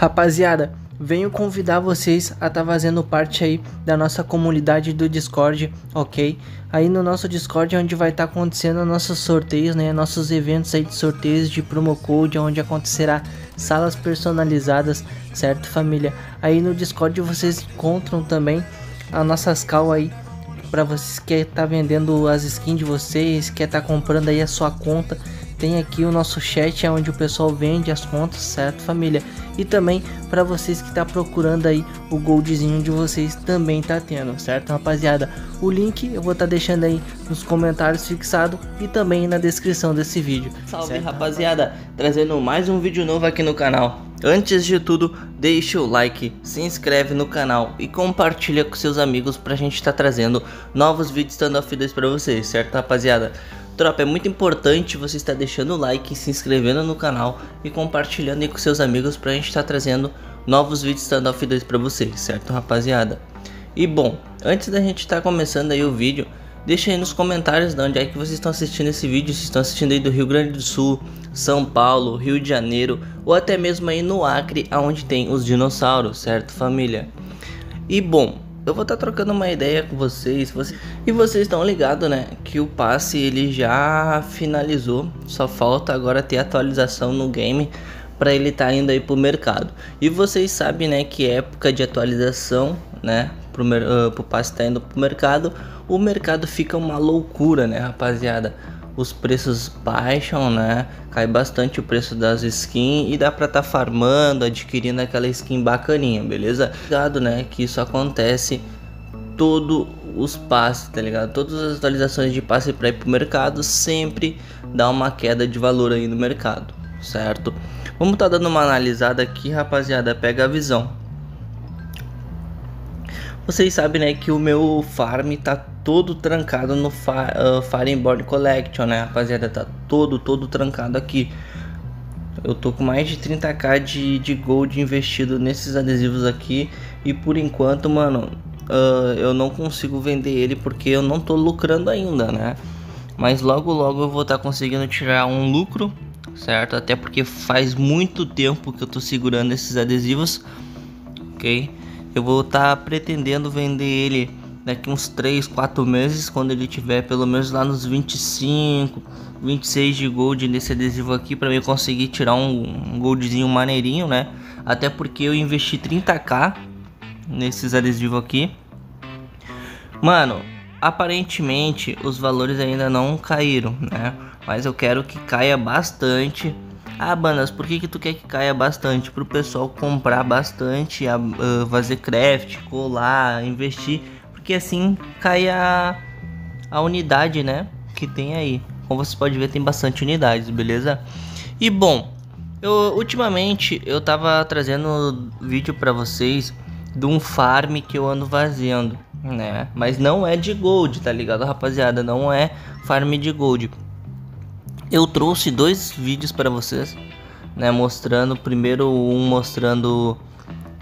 Rapaziada, venho convidar vocês a estar fazendo parte aí da nossa comunidade do Discord, ok? Aí no nosso Discord é onde vai estar acontecendo nossos sorteios, né? Nossos eventos aí de sorteios de promo code, onde acontecerá salas personalizadas, certo, família? Aí no Discord vocês encontram também as nossas calls aí, para vocês que tá vendendo as skins de vocês, que tá comprando aí a sua conta. Tem aqui o nosso chat, é onde o pessoal vende as contas, certo, família? E também para vocês que tá procurando aí o goldzinho de vocês, também tá tendo, certo, rapaziada? O link eu vou tá deixando aí nos comentários fixado e também na descrição desse vídeo. Salve, certo, rapaziada, trazendo mais um vídeo novo aqui no canal. Antes de tudo, deixe o like, se inscreve no canal e compartilha com seus amigos pra gente tá trazendo novos vídeos Standoff 2 pra vocês, certo, rapaziada? Tropa, é muito importante você estar deixando o like, se inscrevendo no canal e compartilhando aí com seus amigos pra gente estar trazendo novos vídeos Standoff 2 pra vocês, certo, rapaziada? E bom, antes da gente estar começando aí o vídeo, deixa aí nos comentários de onde é que vocês estão assistindo esse vídeo, se estão assistindo aí do Rio Grande do Sul, São Paulo, Rio de Janeiro ou até mesmo aí no Acre, aonde tem os dinossauros, certo, família? E bom, eu vou estar trocando uma ideia com vocês, e vocês estão ligados, né, que o passe ele já finalizou, só falta agora ter atualização no game para ele estar indo aí pro mercado. E vocês sabem, né, que época de atualização, né, pro passe tá indo pro mercado, o mercado fica uma loucura, né, rapaziada? Os preços baixam, né, cai bastante o preço das skins e dá pra tá farmando, adquirindo aquela skin bacaninha, beleza? Ligado, né, que isso acontece todos os passes, tá ligado? Todas as atualizações de passe pra ir pro mercado sempre dá uma queda de valor aí no mercado, certo? Vamos tá dando uma analisada aqui, rapaziada, pega a visão. Vocês sabem, né, que o meu farm tá todo trancado no Fireborn Collection, né, rapaziada? Tá todo trancado aqui. Eu tô com mais de 30k de gold investido nesses adesivos aqui. E por enquanto, mano, eu não consigo vender ele porque eu não tô lucrando ainda, né? Mas logo eu vou tá conseguindo tirar um lucro, certo? Até porque faz muito tempo que eu tô segurando esses adesivos, ok? Eu vou estar pretendendo vender ele daqui uns 3-4 meses, quando ele tiver pelo menos lá nos 25, 26 de gold nesse adesivo aqui, para eu conseguir tirar um goldzinho maneirinho, né? Até porque eu investi 30k nesses adesivos aqui. Mano, aparentemente os valores ainda não caíram, né? Mas eu quero que caia bastante. Ah, Bandas, por que que tu quer que caia bastante? Pro pessoal comprar bastante, fazer craft, colar, investir, porque assim cai a unidade, né, que tem aí. Como você pode ver, tem bastante unidades, beleza? E bom, ultimamente eu tava trazendo vídeo pra vocês de um farm que eu ando fazendo, né? Mas não é de gold, tá ligado, rapaziada? Não é farm de gold. Eu trouxe dois vídeos para vocês, né, mostrando, primeiro um mostrando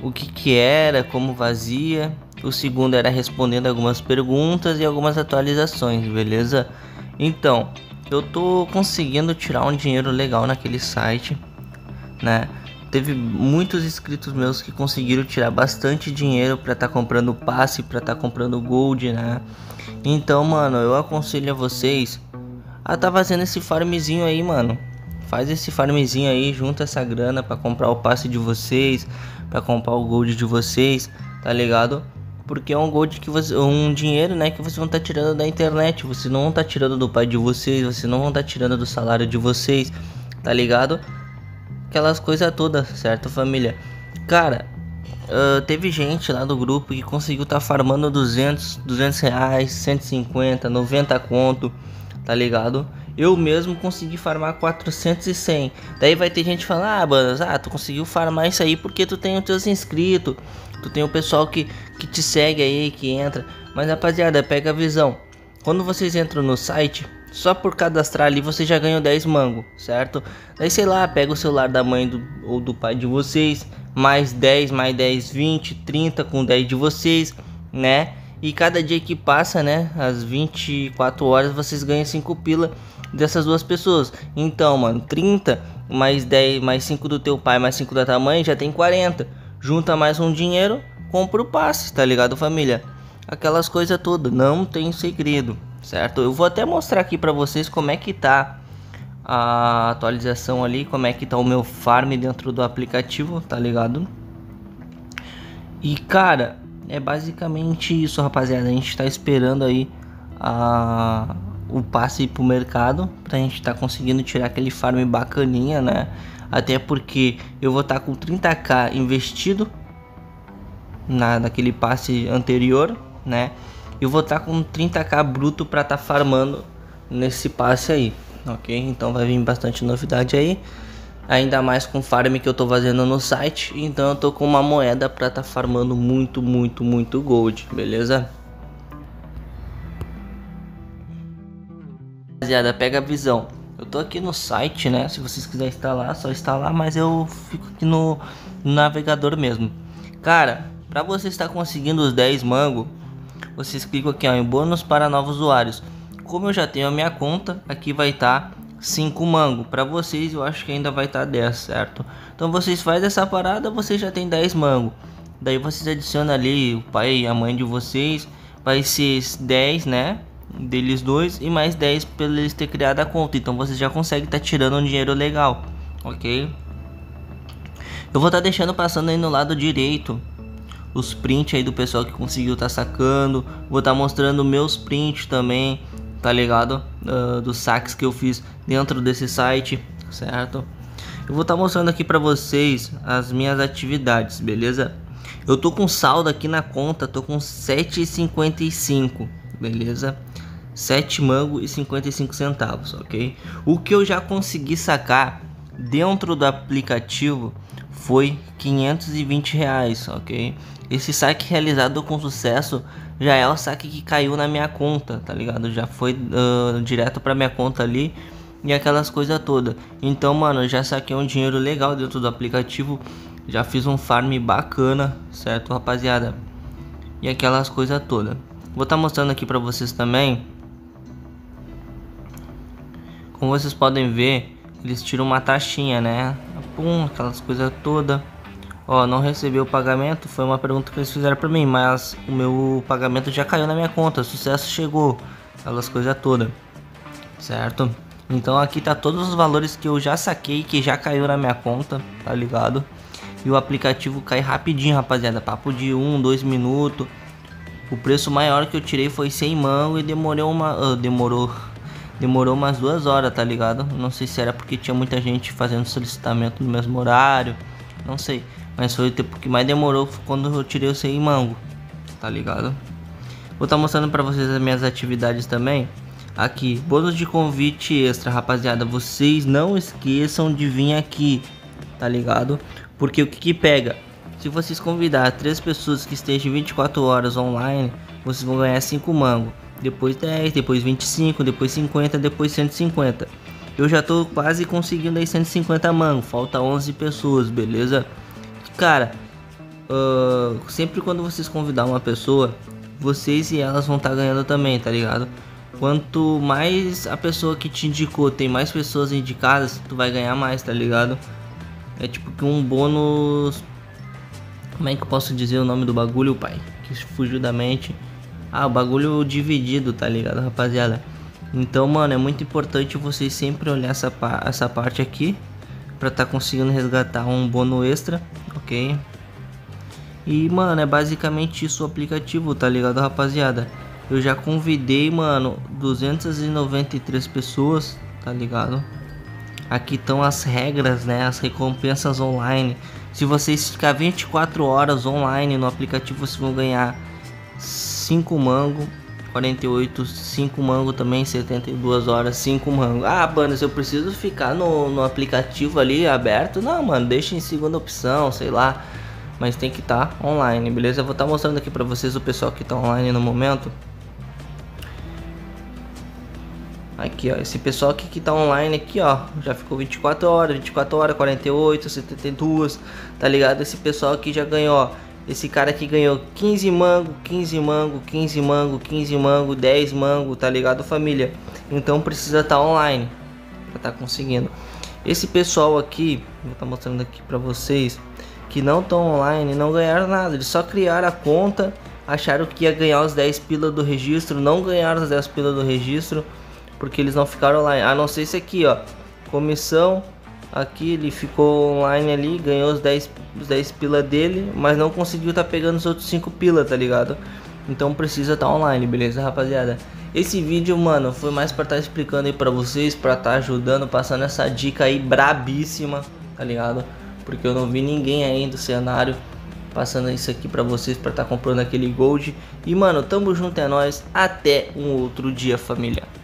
o que era, como vazia, o segundo era respondendo algumas perguntas e algumas atualizações, beleza? Então, eu tô conseguindo tirar um dinheiro legal naquele site, né? Teve muitos inscritos meus que conseguiram tirar bastante dinheiro para tá comprando passe, para tá comprando gold, né? Então, mano, eu aconselho a vocês tá fazendo esse farmzinho aí, mano. Faz esse farmzinho aí, junta essa grana pra comprar o passe de vocês, pra comprar o gold de vocês, tá ligado? Porque é um gold que você, um dinheiro, né, que vocês vão tá tirando da internet. Você não tá tirando do pai de vocês, você não vão tá tirando do salário de vocês, tá ligado? Aquelas coisas todas, certo, família? Cara, teve gente lá do grupo que conseguiu tá farmando 200 reais, 150, 90 conto, tá ligado? Eu mesmo consegui farmar 400 e 100. Daí vai ter gente falando: ah, Bandas, tu conseguiu farmar isso aí porque tu tem os teus inscritos, tu tem o pessoal que te segue aí, que entra. Mas, rapaziada, pega a visão. Quando vocês entram no site, só por cadastrar ali você já ganhou 10 mango, certo? Daí, sei lá, pega o celular da mãe ou do pai de vocês, mais 10, mais 10, 20, 30 com 10 de vocês, né? E cada dia que passa, né, às 24 horas, vocês ganham 5 pila dessas duas pessoas. Então, mano, 30 mais 10, mais 5 do teu pai, mais 5 da tua mãe, já tem 40. Junta mais um dinheiro, compra o passe, tá ligado, família? Aquelas coisas todas, não tem segredo, certo? Eu vou até mostrar aqui pra vocês como é que tá a atualização ali, como é que tá o meu farm dentro do aplicativo, tá ligado? E cara, é basicamente isso, rapaziada. A gente tá esperando aí o passe pro mercado pra gente tá conseguindo tirar aquele farm bacaninha, né? Até porque eu vou estar com 30k investido naquele passe anterior, né? Eu vou estar com 30k bruto para estar farmando nesse passe aí, ok? Então vai vir bastante novidade aí, ainda mais com o farm que eu tô fazendo no site. Então eu tô com uma moeda para estar farmando muito gold, beleza? Rapaziada, pega a visão. Eu tô aqui no site, né? Se vocês quiserem instalar, só instalar, mas eu fico aqui no navegador mesmo. Cara, pra você estar conseguindo os 10 mango, vocês clicam aqui, ó, em bônus para novos usuários. Como eu já tenho a minha conta, aqui vai estar 5 mango. Pra vocês, eu acho que ainda vai estar 10, certo? Então vocês fazem essa parada, vocês já tem 10 mango. Daí vocês adicionam ali o pai e a mãe de vocês, vai ser 10, né? Deles dois e mais 10 pelo eles ter criado a conta. Então você já consegue estar tirando um dinheiro legal, ok? Eu vou estar deixando passando aí no lado direito os prints aí do pessoal que conseguiu estar sacando. Vou estar mostrando meus prints também, tá ligado? Dos saques que eu fiz dentro desse site, certo? Eu vou estar mostrando aqui pra vocês as minhas atividades, beleza? Eu tô com saldo aqui na conta, tô com 7,55, beleza? 7 mango e 55 centavos, ok? O que eu já consegui sacar dentro do aplicativo foi 520 reais, ok? Esse saque realizado com sucesso já é o saque que caiu na minha conta, tá ligado? Já foi direto pra minha conta ali e aquelas coisas todas. Então, mano, eu já saquei um dinheiro legal dentro do aplicativo. Já fiz um farm bacana, certo, rapaziada? E aquelas coisas todas. Vou estar mostrando aqui pra vocês também. Como vocês podem ver, eles tiram uma taxinha, né? Pum, aquelas coisas todas. Ó, não recebeu o pagamento. Foi uma pergunta que eles fizeram pra mim, mas o meu pagamento já caiu na minha conta. Sucesso chegou. Aquelas coisas todas, certo? Então aqui tá todos os valores que eu já saquei, que já caiu na minha conta, tá ligado? E o aplicativo cai rapidinho, rapaziada. Papo de 1, 2 minutos. O preço maior que eu tirei foi 100 mango e demorou umas 2 horas, tá ligado? Não sei se era porque tinha muita gente fazendo solicitamento no mesmo horário, não sei. Mas foi o tempo que mais demorou quando eu tirei o 100 mango, tá ligado? Vou estar mostrando pra vocês as minhas atividades também. Aqui, bônus de convite extra, rapaziada. Vocês não esqueçam de vir aqui, tá ligado? Porque o que pega? Se vocês convidar 3 pessoas que estejam 24 horas online, vocês vão ganhar 5 mango. Depois 10, depois 25, depois 50, depois 150. Eu já tô quase conseguindo aí 150 mango. Falta 11 pessoas, beleza? Cara, sempre quando vocês convidar uma pessoa, vocês e elas vão estar ganhando também, tá ligado? Quanto mais a pessoa que te indicou tem mais pessoas indicadas, tu vai ganhar mais, tá ligado? É tipo que um bônus... Como é que eu posso dizer o nome do bagulho, pai? Que fugiu da mente. Ah, o bagulho dividido, tá ligado, rapaziada? Então, mano, é muito importante vocês sempre olhar essa parte aqui pra tá conseguindo resgatar um bônus extra, ok? E, mano, é basicamente isso o aplicativo, tá ligado, rapaziada? Eu já convidei, mano, 293 pessoas, tá ligado? Aqui estão as regras, né? As recompensas online. Se vocês ficar 24 horas online no aplicativo, vocês vão ganhar 5 mango, 48, 5 mango também, 72 horas, 5 mango. Ah, mano, se eu preciso ficar no aplicativo ali aberto, não, mano, deixa em segunda opção, sei lá. Mas tem que estar online, beleza? Eu vou estar mostrando aqui pra vocês o pessoal que tá online no momento. Aqui, ó, esse pessoal aqui que tá online aqui, ó, já ficou 24 horas, 48, 72, tá ligado? Esse pessoal aqui já ganhou, ó, esse cara aqui ganhou 15 mango, 15 mango, 15 mango, 15 mango, 10 mango, tá ligado, família? Então precisa tá online pra tá conseguindo. Esse pessoal aqui, vou estar mostrando aqui para vocês, que não estão online, não ganharam nada. Eles só criaram a conta, acharam que ia ganhar os 10 pila do registro, não ganharam os 10 pila do registro, porque eles não ficaram online. A não ser esse aqui, ó, comissão. Aqui ele ficou online ali, ganhou os 10 pila dele, mas não conseguiu tá pegando os outros 5 pila, tá ligado? Então precisa tá online, beleza, rapaziada? Esse vídeo, mano, foi mais pra tá explicando aí pra vocês, pra tá ajudando, passando essa dica aí brabíssima, tá ligado? Porque eu não vi ninguém ainda do cenário passando isso aqui pra vocês, pra tá comprando aquele gold. E, mano, tamo junto, é nóis, até um outro dia, família.